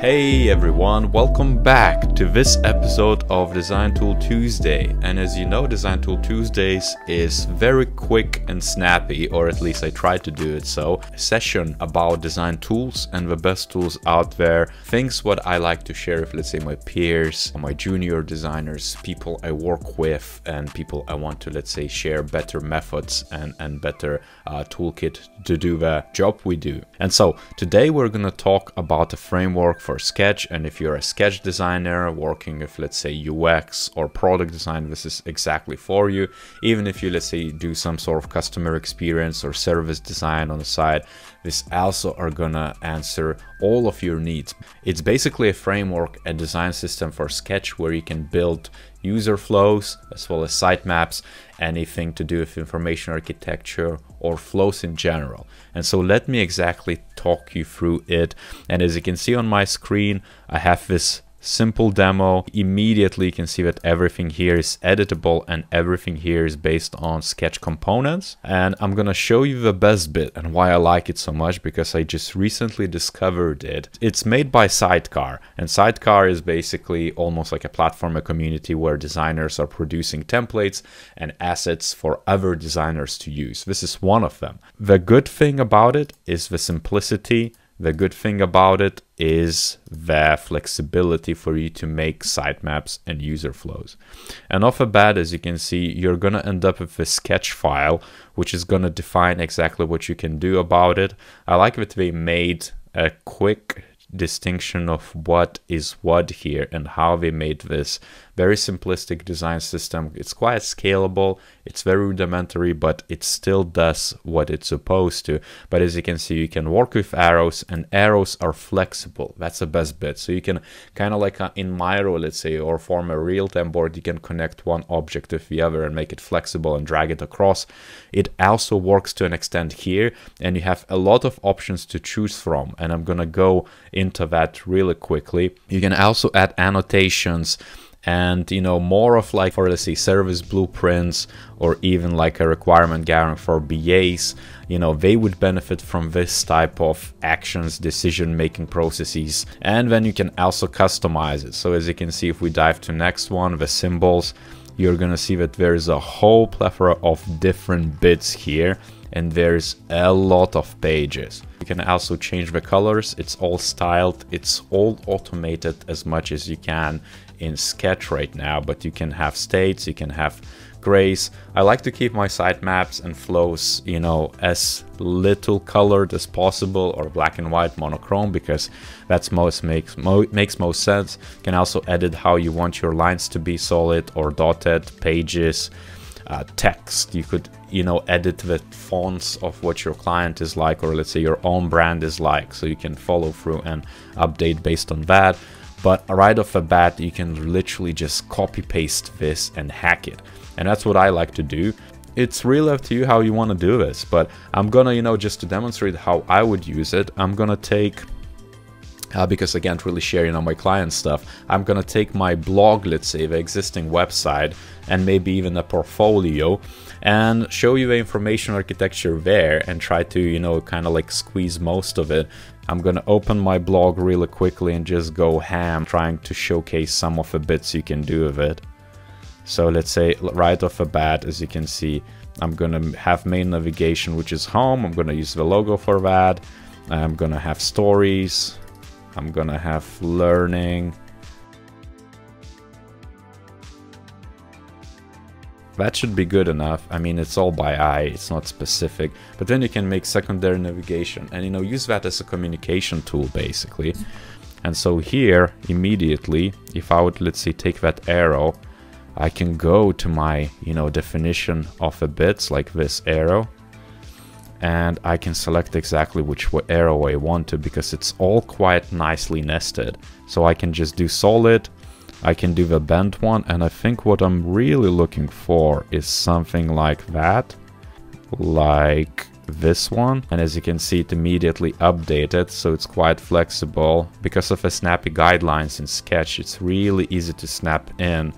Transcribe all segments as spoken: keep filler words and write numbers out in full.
Hey everyone, welcome back to this episode of Design Tool Tuesday. And as you know, Design Tool Tuesdays is very quick and snappy, or at least I try to do it so. A session about design tools and the best tools out there, things what I like to share with, let's say, my peers, my junior designers, people I work with, and people I want to, let's say, share better methods and, and better uh, toolkit to do the job we do. And so today we're gonna talk about a framework for Sketch, and if you're a Sketch designer working with, let's say, U X or product design, this is exactly for you. Even if you, let's say, do some sort of customer experience or service design on the side, this also are gonna answer all of your needs. It's basically a framework, a design system for Sketch where you can build user flows as well as sitemaps, anything to do with information architecture or flows in general. And so let me exactly talk you through it. And as you can see on my screen, I have this simple demo. Immediately you can see that everything here is editable and everything here is based on Sketch components. And I'm gonna show you the best bit and why I like it so much, because I just recently discovered it. It's made by Sidecar, and Sidecar is basically almost like a platform, a community where designers are producing templates and assets for other designers to use. This is one of them. The good thing about it is the simplicity. The good thing about it is the flexibility for you to make sitemaps and user flows. And off the bat, as you can see, you're going to end up with a Sketch file, which is going to define exactly what you can do about it. I like that they made a quick distinction of what is what here and how they made this very simplistic design system. It's quite scalable, it's very rudimentary, but it still does what it's supposed to. But as you can see, you can work with arrows, and arrows are flexible. That's the best bit. So you can kind of like a, in Miro, let's say, or form a real-time board, you can connect one object with the other and make it flexible and drag it across. It also works to an extent here, and you have a lot of options to choose from, and I'm gonna go in into that really quickly. You can also add annotations and, you know, more of like, for let's say, service blueprints or even like a requirement gathering for B As, you know, they would benefit from this type of actions, decision-making processes. And then you can also customize it. So as you can see, if we dive to next one, the symbols, you're gonna see that there is a whole plethora of different bits here, and there's a lot of pages. You can also change the colors. It's all styled, it's all automated as much as you can in Sketch right now, but you can have states, you can have grays. I like to keep my sitemaps and flows, you know, as little colored as possible, or black and white monochrome, because that's most makes mo makes most sense. You can also edit how you want your lines to be, solid or dotted, pages, Uh, text. You could, you know, edit the fonts of what your client is like, or let's say your own brand is like, so you can follow through and update based on that. But right off the bat, you can literally just copy paste this and hack it, and that's what I like to do. It's really up to you how you want to do this, but I'm gonna, you know, just to demonstrate how I would use it, I'm gonna take Uh, because I can't really share, you know, my client stuff, I'm gonna take my blog, let's say, the existing website, and maybe even a portfolio, and show you the information architecture there and try to, you know, kind of like squeeze most of it. I'm gonna open my blog really quickly and just go ham, trying to showcase some of the bits you can do with it. So let's say right off the bat, as you can see, I'm gonna have main navigation, which is home. I'm gonna use the logo for that. I'm gonna have stories. I'm gonna have learning. That should be good enough. I mean, it's all by eye, it's not specific. But then you can make secondary navigation and, you know, use that as a communication tool basically. And so here, immediately, if I would, let's say, take that arrow, I can go to my, you know, definition of the bits, like this arrow, and I can select exactly which arrow I want to, because it's all quite nicely nested. So I can just do solid, I can do the bent one, and I think what I'm really looking for is something like that, like this one. And as you can see, it immediately updated, so it's quite flexible. Because of the snappy guidelines in Sketch, it's really easy to snap in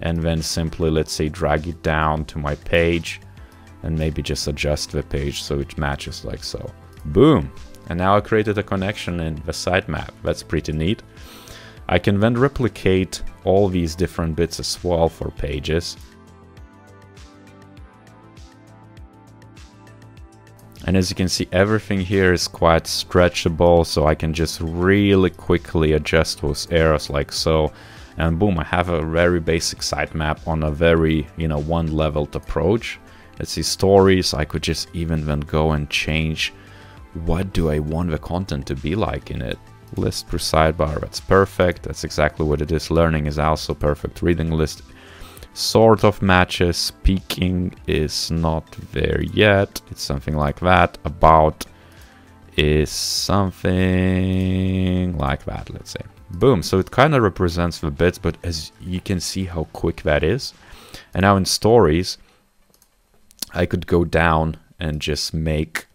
and then simply, let's say, drag it down to my page. and maybe just adjust the page so it matches like so. Boom! And now I created a connection in the sitemap. That's pretty neat. I can then replicate all these different bits as well for pages. And as you can see, everything here is quite stretchable, so I can just really quickly adjust those arrows like so. And boom, I have a very basic sitemap on a very, you know, one-leveled approach. Let's see, stories, I could just even then go and change what do I want the content to be like in it. List per sidebar, that's perfect. That's exactly what it is. Learning is also perfect. Reading list sort of matches. Speaking is not there yet. It's something like that. About is something like that, let's say. Boom. So it kind of represents the bits, but as you can see how quick that is. And now in stories, I could go down and just make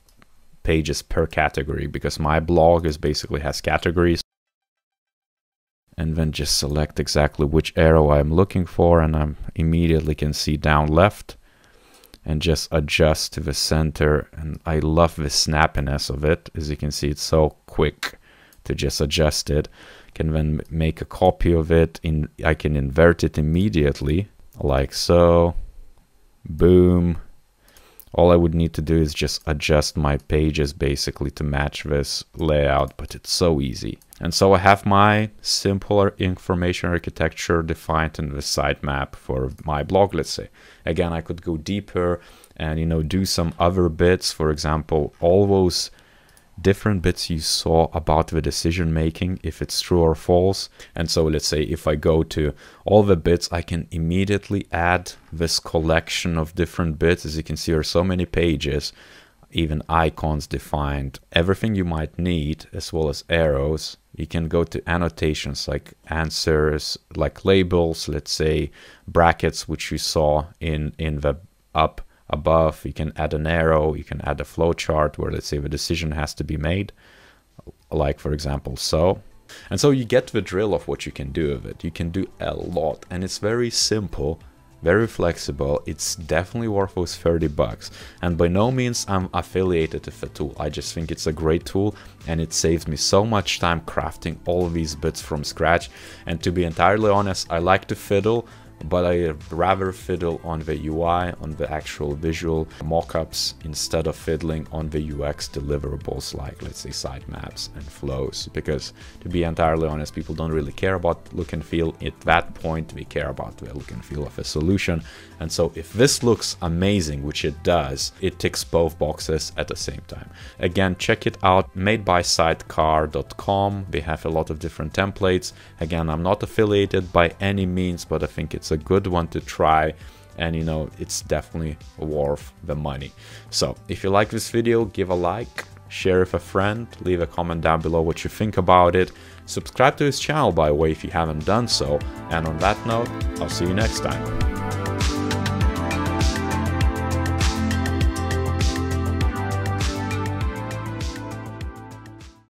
pages per category, because my blog is basically has categories, and then just select exactly which arrow I'm looking for, and I immediately can see down left and just adjust to the center. And I love the snappiness of it. As you can see, it's so quick to just adjust it. Can then make a copy of it. In I can invert it immediately like so. Boom. All I would need to do is just adjust my pages basically to match this layout, but it's so easy. And so I have my simpler information architecture defined in the sitemap for my blog, let's say. Again, I could go deeper and, you know, do some other bits. For example, all those different bits you saw about the decision making, if it's true or false. And so let's say if I go to all the bits, I can immediately add this collection of different bits. As you can see, there are so many pages, even icons defined, everything you might need, as well as arrows. You can go to annotations like answers, like labels, let's say brackets, which you saw in in the up above. You can add an arrow, you can add a flow chart where, let's say, the decision has to be made, like for example, so. And so you get the drill of what you can do with it. You can do a lot, and it's very simple, very flexible. It's definitely worth those thirty bucks. And by no means I'm affiliated with the tool. I just think it's a great tool, and it saves me so much time crafting all of these bits from scratch. And to be entirely honest, I like to fiddle, but I rather fiddle on the U I, on the actual visual mockups, instead of fiddling on the U X deliverables, like let's say sitemaps and flows, because to be entirely honest, people don't really care about look and feel at that point. They care about the look and feel of a solution. And so if this looks amazing, which it does, it ticks both boxes at the same time. Again, check it out, made by sidecar dot com. They have a lot of different templates. Again, I'm not affiliated by any means, but I think it's a good one to try, and you know, it's definitely worth the money. So if you like this video, give a like, share with a friend, leave a comment down below what you think about it, subscribe to his channel by the way if you haven't done so, and on that note, I'll see you next time.